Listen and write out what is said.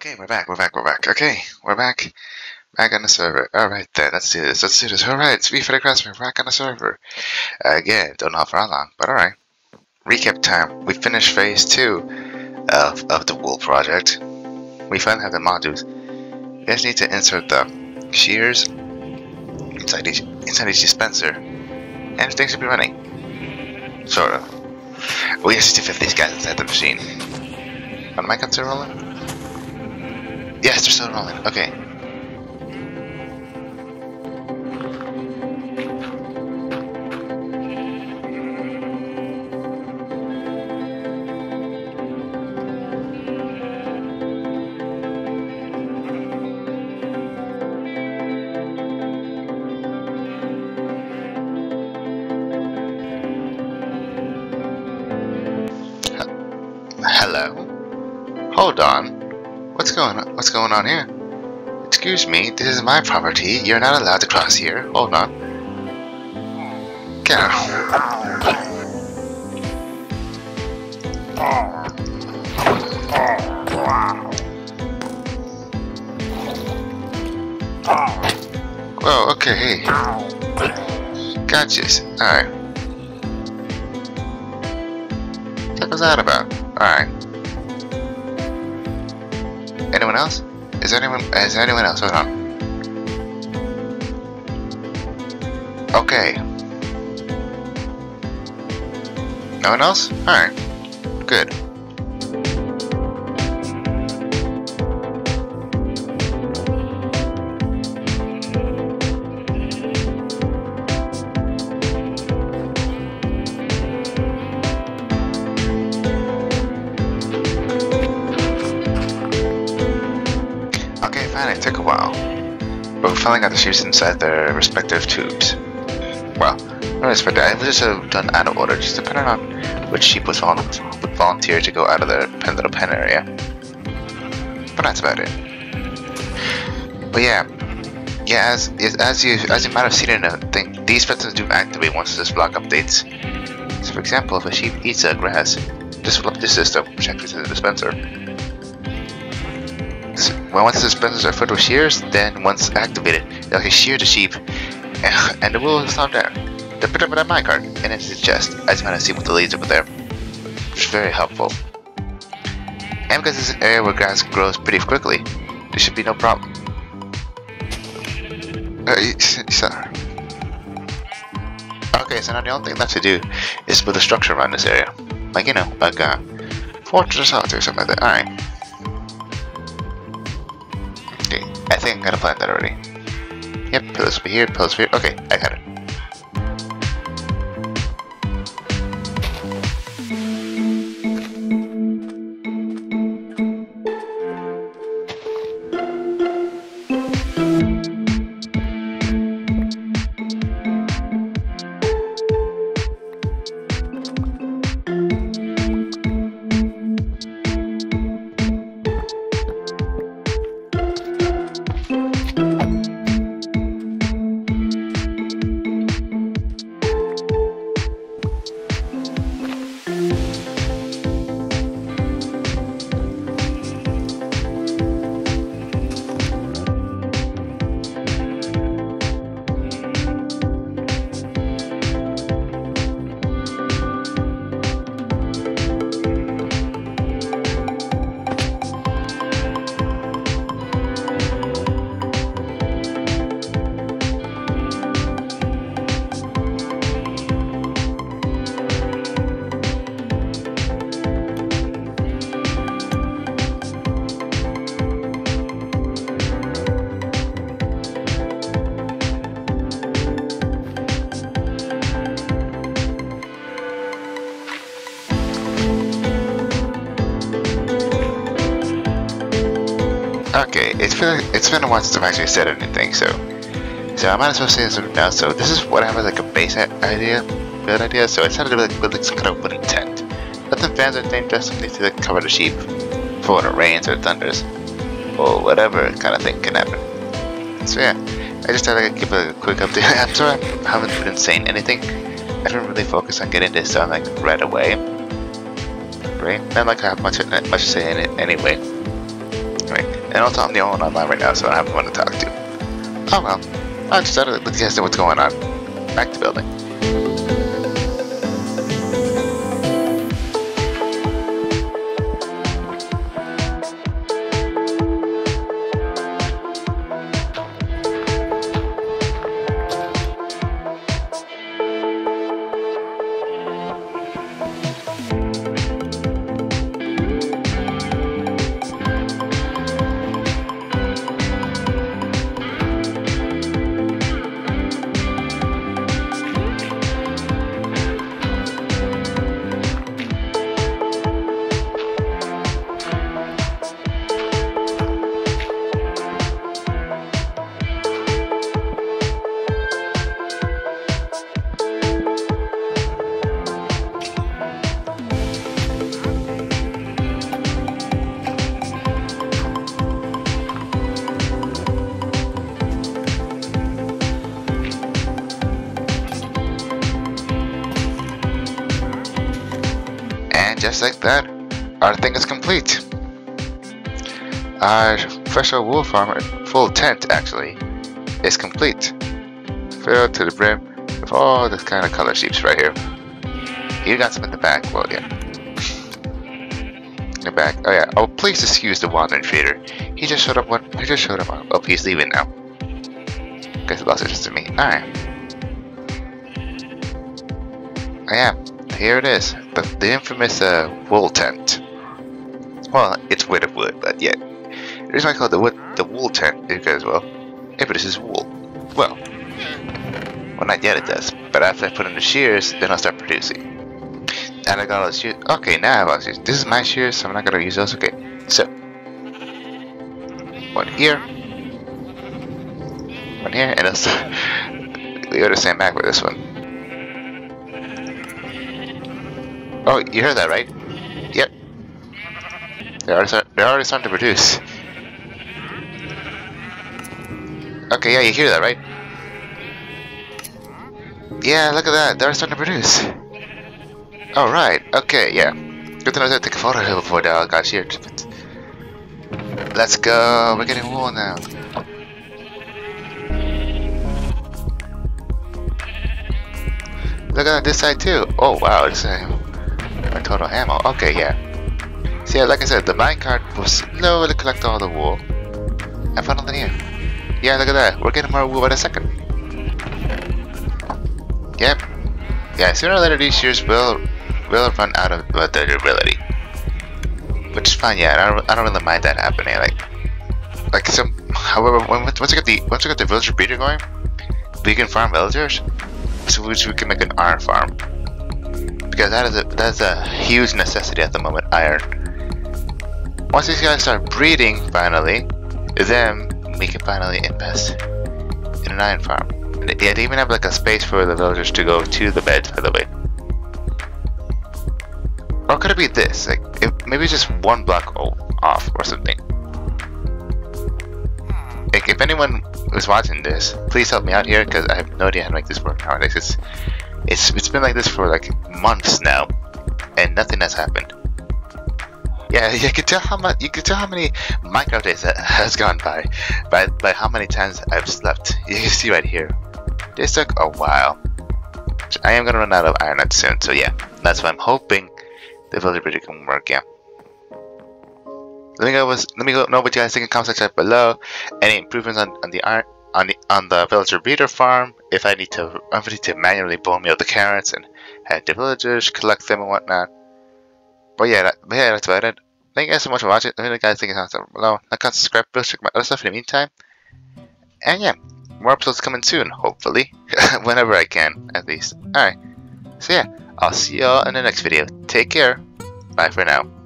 Okay, we're back. Okay, we're back. Back on the server. Alright then, let's do this. Alright, it's me for the craftsman, back on the server. Again, don't know for how long, but alright. Recap time. We finished phase 2 of the wool project. We finally have the modules. We just need to insert the shears inside each dispenser. And everything should be running. Sort of. We just need to fit these guys inside the machine. What am I considering? Yes, they're still rolling. Okay. Hello. Hold on. What's going on here? Excuse me, this is my property. You're not allowed to cross here. Hold on. Get out. Whoa, okay, hey. Gotcha. Alright. What was that about? Alright. Anyone else? Is there anyone else? Hold on. Okay. No one else? Alright. Good. It took a while, but we finally got the shears inside their respective tubes. Well, no respect, it was just done out of order, just depending on which sheep was volunteered to go out of their little pen area. But that's about it. But yeah. As you might have seen in a thing, these buttons do activate once this block updates. So, for example, if a sheep eats a grass, this will update the system, which activates the dispenser. Well, once the dispensers are filled with shears, then once activated, they'll shear the sheep, and the wool is not there. They put up with a minecart, and it's his chest, as you might have seen with the leaves over there, which is very helpful. And because this is an area where grass grows pretty quickly, there should be no problem. Okay, so now the only thing left to do is build a structure around this area. Like, you know, like a fortress or something like that. Alright. I think I got a plan that already. Yep, pillars over here. Okay, I got it. Okay, it's been a while since I've actually said anything, so I might as well say something now. So this is what I have like a base build idea. So I decided to build like some kind of wooden tent. Nothing fancy or anything, just something to like cover the sheep for when it rains or thunders or whatever kind of thing can happen. So yeah, I just thought I'd give a quick update. I'm sorry I haven't been saying anything. I haven't really focused on getting this done like right away. Right? I don't like I have much to say in it anyway. Right. And also, I'm the only one online right now, so I don't have one to talk to. Oh well. I just thought I'd let you guys know what's going on. Back to building. Just like that, our thing is complete. Our special wool farmer full tent actually is complete, filled to the brim with all this kind of color sheeps right here. You got some in the back, well yeah, in the back. Oh yeah. Oh please excuse the wandering trader. He just showed up. One. He just showed up. Oh, he's leaving now. Guess he lost interest in me. All right. I am. Here it is, the infamous wool tent. Well, it's made of wood, but yet the reason I call it the wool tent because, well, it produces wool. Well, not yet it does, but after I put in the shears, then I'll start producing. And I got all the shears. Okay, now I've got shears. This is my shears, so I'm not gonna use those. Okay, so one here, and also we go to St. Mac with this one. Oh, you heard that, right? Yep. They're already starting to produce. Okay, yeah, you hear that, right? Yeah, look at that. They're starting to produce. All right. Okay, yeah. Good to know that. Take a photo here before they all got sheared. Let's go. We're getting wool now. Look at this side too. Oh wow, it's a total ammo. Okay, yeah. See, like I said, the minecart will slowly collect all the wool. And funnel it in here. Yeah, look at that. We're getting more wool by the second. Yep. Yeah, sooner or later these shears will run out of their durability. Which is fine. Yeah, I don't really mind that happening. However, once we get the villager breeder going, we can farm villagers, so we can make an iron farm. Because that is a huge necessity at the moment, iron. Once these guys start breeding, finally, then we can finally invest in an iron farm. And they even have like a space for the villagers to go to the beds, by the way. Or could it be this? Like, maybe just one block off or something. Like, if anyone is watching this, please help me out here because I have no idea how to make this work nowadays. It's been like this for like months now, and nothing has happened. Yeah, you can tell how many Minecraft days that has gone by how many times I've slept. You can see right here. This took a while. I am gonna run out of iron nuts soon, so yeah, that's why I'm hoping the villager bridge can work. Yeah. Let me know what you guys think in the comment section below. Any improvements on the villager breeder farm, if I need to manually bone meal the carrots and have the villagers collect them and whatnot. But yeah, that's about it. Thank you guys so much for watching. Let me know what you guys think in the comments section below. Like, comment, subscribe, please check my other stuff in the meantime. And yeah, more episodes coming soon, hopefully. Whenever I can, at least. Alright. So yeah, I'll see y'all in the next video. Take care. Bye for now.